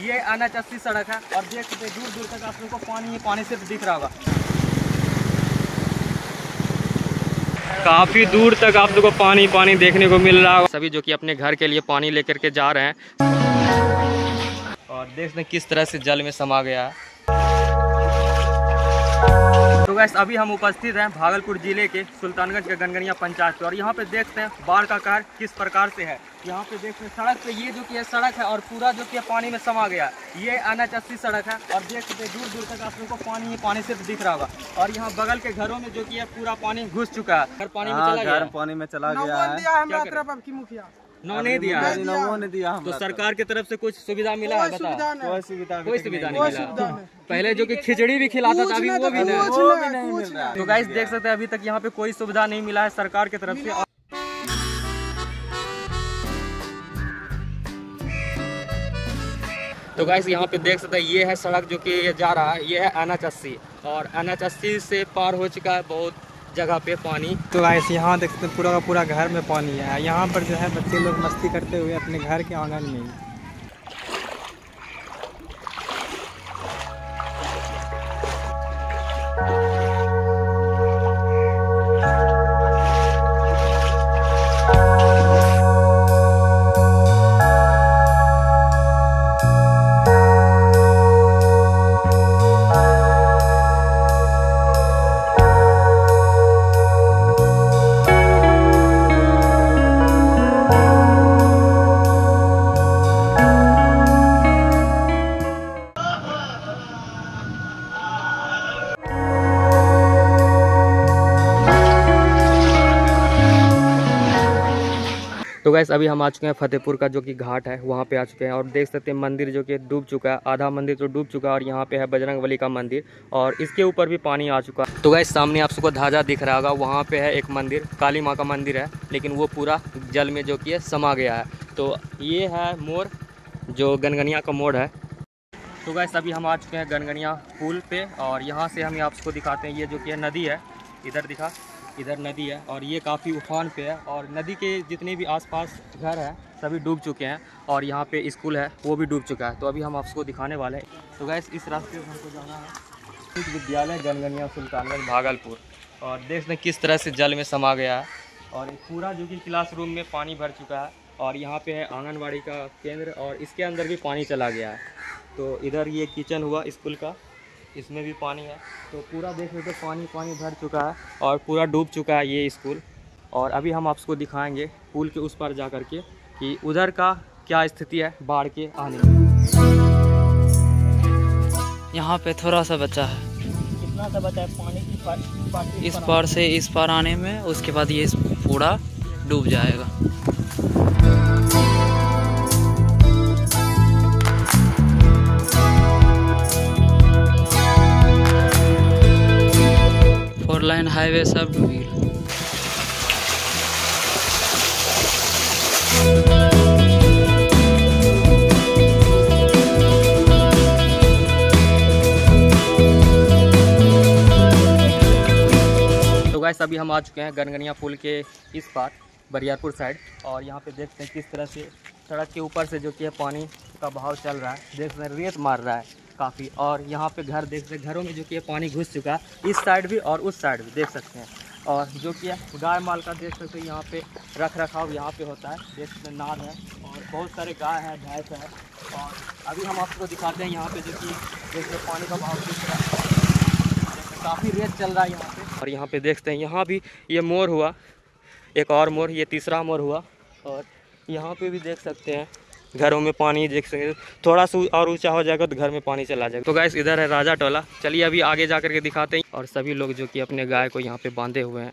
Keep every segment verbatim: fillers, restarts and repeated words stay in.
ये अनचस्ती सड़क है और देख सकते दूर दूर तक आप लोगों को पानी पानी सिर्फ दिख रहा होगा। काफ़ी दूर तक आप लोगों को पानी पानी देखने को मिल रहा होगा। सभी जो कि अपने घर के लिए पानी लेकर के जा रहे हैं और देख सकते किस तरह से जल में समा गया है। तो गैस अभी हम उपस्थित हैं भागलपुर जिले के सुल्तानगंज के गंगरिया पंचायत पे और यहाँ पे देखते हैं बाढ़ का कहर किस प्रकार से है। यहाँ पे देखते हैं सड़क पे ये जो कि है सड़क है और पूरा जो कि है पानी में समा गया। ये अनचस्ती सड़क है और देख सकते दूर दूर तक आप लोगों को पानी ही पानी सिर्फ दिख रहा होगा और यहाँ बगल के घरों में जो कि है पूरा पानी घुस चुका है। घर पानी में चला गया, पानी में चला गया। नौ नहीं दिया, नौ नहीं दिया। तो सरकार की तरफ से कुछ सुविधा मिला है? बता कोई सुविधा कोई सुविधा नहीं मिला। पहले जो कि खिचड़ी भी खिलाता था अभी वो भी नहीं, वो भी नहीं मिल रहा है। तो गाइस देख सकते हैं अभी तक यहाँ पे कोई सुविधा नहीं मिला है सरकार की तरफ से। तो गाइस यहाँ पे देख सकते हैं ये है सड़क जो कि ये जा रहा है, ये है अनचस्ती और अनचस्ती से पार हो चुका है बहुत जगह पे पानी। तो गाइस यहाँ देख सकते पूरा का पूरा घर में पानी है। यहाँ पर जो है बच्चे लोग मस्ती करते हुए अपने घर के आंगन में। तो गैस अभी हम आ चुके हैं फतेहपुर का जो कि घाट है वहाँ पे आ चुके हैं और देख सकते हैं मंदिर जो कि डूब चुका है, आधा मंदिर तो डूब चुका है और यहाँ पे है बजरंगबली का मंदिर और इसके ऊपर भी पानी आ चुका है। तो गैस सामने आप सबको ध्वजा दिख रहा होगा, वहाँ पे है एक मंदिर, काली माँ का मंदिर है, लेकिन वो पूरा जल में जो कि समा गया है। तो ये है मोर जो गंगनिया का मोड़ है। तो गैस अभी हम आ चुके हैं गंगनिया पुल पर और यहाँ से हम आप सबको दिखाते हैं ये जो कि नदी है, इधर दिखा इधर नदी है और ये काफ़ी उफान पे है और नदी के जितने भी आसपास घर है सभी डूब चुके हैं और यहाँ पे स्कूल है वो भी डूब चुका है। तो अभी हम आपको दिखाने वाले हैं। तो गैस इस रास्ते पर हमको जाना है उच्च विद्यालय गंगनिया सुल्तानगंज भागलपुर और देख सकते किस तरह से जल में समा गया है और पूरा जो कि क्लासरूम में पानी भर चुका है और यहाँ पर है आंगनबाड़ी का केंद्र और इसके अंदर भी पानी चला गया है। तो इधर ये किचन हुआ स्कूल का, इसमें भी पानी है। तो पूरा देख सकते पानी पानी भर चुका है और पूरा डूब चुका है ये स्कूल। और अभी हम आपको दिखाएंगे पुल के उस पर जा कर के कि उधर का क्या स्थिति है बाढ़ के आने में। यहाँ पे थोड़ा सा बचा है, कितना सा बचा है पानी की पार, पार, पार इस पार से इस पार आने में, उसके बाद ये पूरा डूब जाएगा। लाइन हाईवे सब डूबी। तो गाइस अभी हम आ चुके हैं गंगनिया पुल के इस पार बरियारपुर साइड और यहाँ पे देखते हैं किस तरह से सड़क के ऊपर से जो कि है पानी का बहाव चल रहा है। देख रहे हैं रेत मार रहा है काफ़ी और यहाँ पे घर देख सकते घरों में जो कि पानी घुस चुका है, इस साइड भी और उस साइड भी देख सकते हैं। और जो कि गाय माल का देख सकते हैं यहाँ पे रख रखाव यहाँ पे होता है, देख सकते हैं नाद है और बहुत सारे गाय हैं, भैंस है। और अभी हम आपको दिखाते हैं यहाँ पे जो कि देख सकते पानी का भाव दिख रहा है, काफ़ी रेत चल रहा है यहाँ पर। और यहाँ पर देखते हैं यहाँ भी ये मोर हुआ, एक और मोर, ये तीसरा मोर हुआ और यहाँ पर भी देख सकते हैं घरों में पानी देख सके, थोड़ा सा और ऊंचा हो जाएगा तो घर में पानी चला जाएगा। तो गाइस इधर है राजा टोला, चलिए अभी आगे जा करके दिखाते हैं। और सभी लोग जो कि अपने गाय को यहाँ पे बांधे हुए हैं।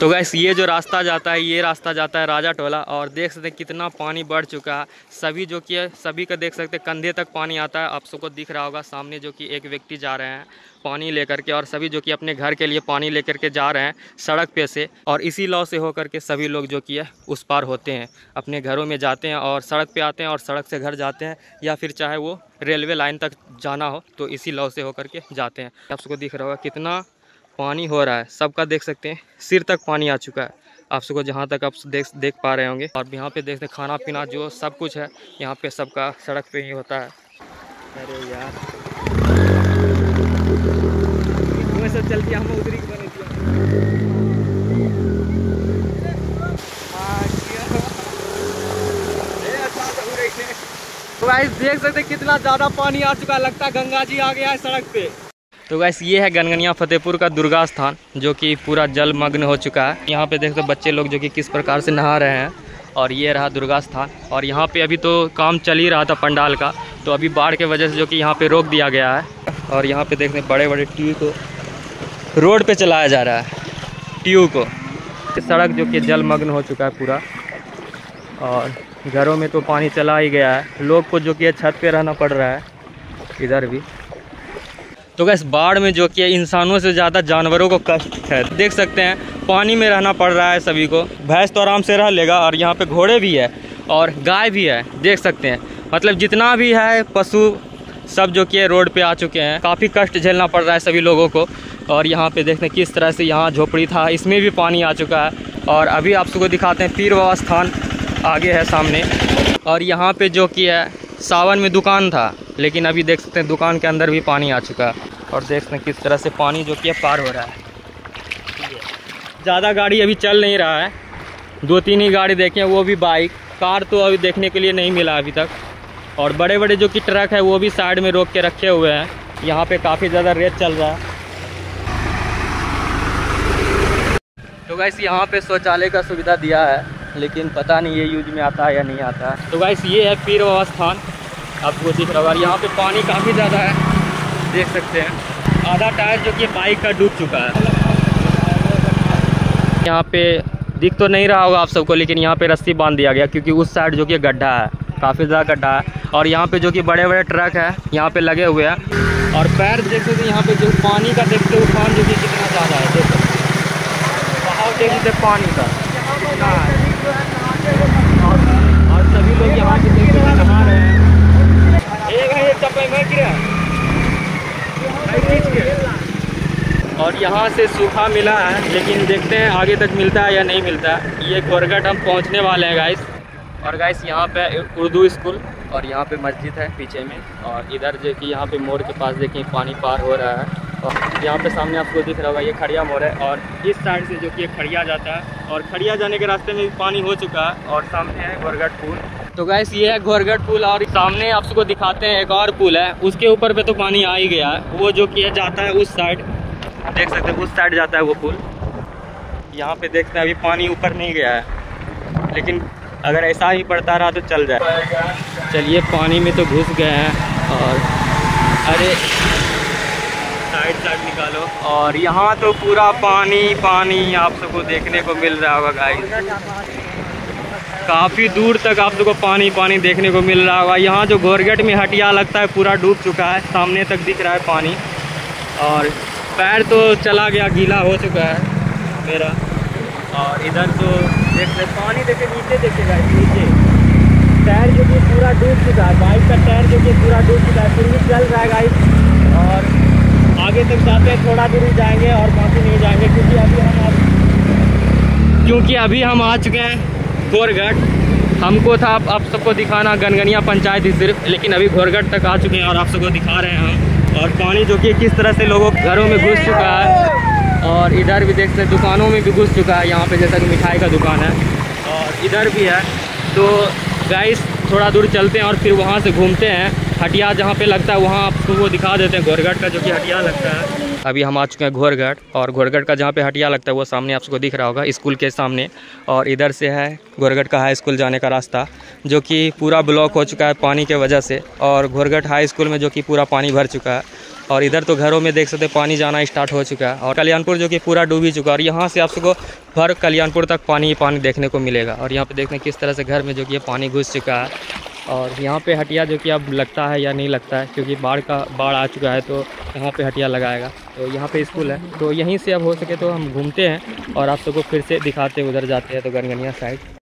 तो गाइस ये जो रास्ता जाता है ये रास्ता जाता है राजा टोला और देख सकते हैं कितना पानी बढ़ चुका है। सभी जो कि सभी का देख सकते कंधे तक पानी आता है, आप सबको दिख रहा होगा। सामने जो कि एक व्यक्ति जा रहे हैं पानी लेकर के और सभी जो कि अपने घर के लिए पानी लेकर के जा रहे हैं सड़क पे से और इसी लॉ से होकर के सभी लोग जो कि है उस पार होते हैं, अपने घरों में जाते हैं और सड़क पे आते हैं और सड़क से घर जाते हैं या फिर चाहे वो रेलवे लाइन तक जाना हो तो इसी लॉ से होकर के जाते हैं। आप सबको दिख रहा होगा कितना पानी हो रहा है, सबका देख सकते हैं सिर तक पानी आ चुका है। आप सबको जहाँ तक आप देख देख पा रहे होंगे। और यहाँ पे देखते खाना पीना जो सब कुछ है यहाँ पे, सबका सड़क पे ही होता है। अरे यार वो सब चल के हम उधर ही बने थे। तो गाइस देख सकते कितना ज़्यादा पानी आ चुका है, लगता है गंगा जी आ गया है सड़क पे। तो गाइस ये है गंगनिया फतेहपुर का दुर्गा स्थान जो कि पूरा जलमग्न हो चुका है। यहाँ पे देख सकते बच्चे लोग जो कि किस प्रकार से नहा रहे हैं। और ये रहा दुर्गा स्थान। और यहाँ पे अभी तो काम चल ही रहा था पंडाल का, तो अभी बाढ़ के वजह से जो कि यहाँ पर रोक दिया गया है। और यहाँ पर देखते बड़े बड़े ट्यू को रोड पर चलाया जा रहा है, ट्यू को। सड़क जो कि जलमग्न हो चुका है पूरा, और घरों में तो पानी चला ही गया है। लोग को जो कि छत पे रहना पड़ रहा है इधर भी। तो गैस बाढ़ में जो कि इंसानों से ज़्यादा जानवरों को कष्ट है। देख सकते हैं पानी में रहना पड़ रहा है सभी को। भैंस तो आराम से रह लेगा, और यहाँ पे घोड़े भी है और गाय भी है। देख सकते हैं मतलब जितना भी है पशु सब जो कि रोड पे आ चुके हैं। काफ़ी कष्ट झेलना पड़ रहा है सभी लोगों को। और यहाँ पे देखते हैं किस तरह से यहाँ झोपड़ी था इसमें भी पानी आ चुका है। और अभी आप सबको दिखाते हैं पीर बाबा स्थान आगे है सामने। और यहाँ पे जो कि है सावन में दुकान था, लेकिन अभी देख सकते हैं दुकान के अंदर भी पानी आ चुका है। और देख सकते हैं किस तरह से पानी जो कि पार हो रहा है। ज़्यादा गाड़ी अभी चल नहीं रहा है, दो तीन ही गाड़ी देखें, वो भी बाइक। कार तो अभी देखने के लिए नहीं मिला अभी तक। और बड़े बड़े जो कि ट्रक है वो भी साइड में रोक के रखे हुए हैं। यहाँ पर काफ़ी ज़्यादा रेत चल रहा है। तो गाइस यहाँ पे शौचालय का सुविधा दिया है, लेकिन पता नहीं ये यूज में आता है या नहीं आता है। तो गाइस ये है पीर बाबा स्थान, आपको दिख रहा होगा। यहाँ पे पानी काफ़ी ज़्यादा है, देख सकते हैं। आधा टायर जो कि बाइक का डूब चुका है। यहाँ पे दिख तो नहीं रहा होगा आप सबको, लेकिन यहाँ पे रस्सी बांध दिया गया, क्योंकि उस साइड जो कि गड्ढा है, काफ़ी ज़्यादा गड्ढा है। और यहाँ पर जो कि बड़े बड़े ट्रक है यहाँ पर लगे हुए हैं। और पैर देख सकते यहाँ पर जो पानी का देखते उफान जो कि कितना ज़्यादा है, देख सकते बहाव देख सकते पानी का। और, और सभी लोग यहाँ के देख रहे नहा रहे हैं। एक है चप्पल में गिरा। और यहाँ से सूखा मिला है, लेकिन देखते हैं आगे तक मिलता है या नहीं मिलता है। ये घोरघट हम पहुँचने वाले हैं गाइस। और गाइस यहाँ पे उर्दू स्कूल, और यहाँ पे मस्जिद है पीछे में। और इधर जो कि यहाँ पे मोड़ के पास देखिए पानी पार हो रहा है। और यहाँ पे सामने आपको दिख रहा होगा ये खड़िया मोड़ है। और इस साइड से जो कि खड़िया जाता है, और खड़िया जाने के रास्ते में भी पानी हो चुका है। और सामने है घोरघट पुल। तो गाइस ये है घोरघट पुल। और सामने आप सबको दिखाते हैं एक और पुल है, उसके ऊपर पे तो पानी आ ही गया है। वो जो कि जाता है उस साइड, देख सकते हैं उस साइड जाता है वो पुल। यहाँ पे देखते हैं अभी पानी ऊपर नहीं गया है, लेकिन अगर ऐसा ही पड़ता रहा तो चल जाए। चलिए पानी में तो घुस गए हैं। और अरे साइड साइड निकालो। और यहाँ तो पूरा पानी पानी आप सबको देखने को मिल रहा होगा गाइस। काफ़ी दूर तक आप सबको पानी पानी देखने को मिल रहा होगा। यहाँ जो घोरघट में हटिया लगता है पूरा डूब चुका है, सामने तक दिख रहा है पानी। और पैर तो चला गया, गीला हो चुका है मेरा। और इधर तो देख रहे पानी, देखे नीचे देखे गाइस, नीचे टायर जो कि पूरा डूब चुका है, बाइक का टायर जो कि पूरा डूब चुका है, फिर भी चल रहा है गाइस। और आगे तक जाते हैं, थोड़ा दूर जाएंगे और बाकी नहीं जाएंगे, क्योंकि अभी हम आ क्योंकि अभी हम आ चुके हैं घोरघट। हमको था आप, आप सबको दिखाना गंगनिया पंचायत ही सिर्फ, लेकिन अभी घोरघट तक आ चुके हैं और आप सबको दिखा रहे हैं हम। और पानी जो कि किस तरह से लोगों घरों में घुस चुका है। और इधर भी देखते हैं दुकानों में भी घुस चुका है। यहाँ पर जैसा कि मिठाई का दुकान है, और इधर भी है। तो गाइस थोड़ा दूर चलते हैं और फिर वहाँ से घूमते हैं हटिया जहाँ पे लगता है, वहाँ आपको वो दिखा देते हैं घोरघट का जो कि हटिया लगता है। अभी हम आ चुके हैं घोरघट, और घोरघट का जहाँ पे हटिया लगता है वो सामने आपको दिख रहा होगा स्कूल के सामने। और इधर से है घोरघट का हाई स्कूल जाने का रास्ता, जो कि पूरा ब्लॉक हो चुका है पानी के वजह से। और घोरघट हाई स्कूल में जो कि पूरा पानी भर चुका है। और इधर तो घरों में देख सकते पानी जाना स्टार्ट हो चुका है। और कल्याणपुर जो कि पूरा डूब ही चुका है। और यहाँ से आप सबको भर कल्याणपुर तक पानी ही पानी देखने को मिलेगा। और यहाँ पे देखने किस तरह से घर में जो कि पानी घुस चुका है। और यहाँ पे हटिया जो कि अब लगता है या नहीं लगता है, क्योंकि बाढ़ का बाढ़ आ चुका है तो यहाँ पे हटिया लगाएगा। तो यहाँ पे स्कूल है, तो यहीं से अब हो सके तो हम घूमते हैं और आप सबको फिर से दिखाते हैं उधर जाते हैं तो गंगनिया साइड।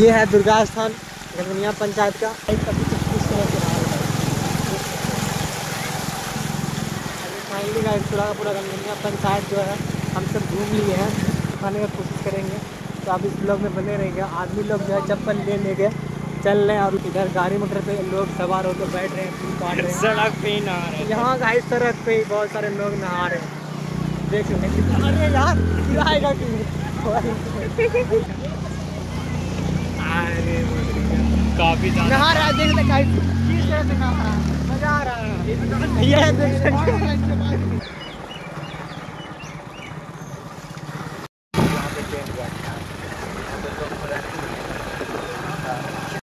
ये है दुर्गा स्थान गंगनिया पंचायत का। फाइनली गाइस पूरा का पूरा गंगनिया पंचायत जो है हम सब घूम लिए हैं, दिखाने की कोशिश करेंगे, तो आप इस ब्लॉग में बने रहेंगे। आदमी लोग जो है चप्पल ले ले गए चल रहे हैं और इधर गाड़ी मोटर पे लोग सवार होकर बैठ रहे हैं, काट रहे हैं। सड़क पे ही नहा रहे हैं, यहाँ गाइस सड़क पे ही बहुत सारे लोग नहा रहे हैं, देख रहे हैं। अरे यार गिराएगा कि काफी नहा रहा है, देख रहे गाइस किस तरह से नहा रहा है, मजा आ रहा है। ये देख सकते हैं।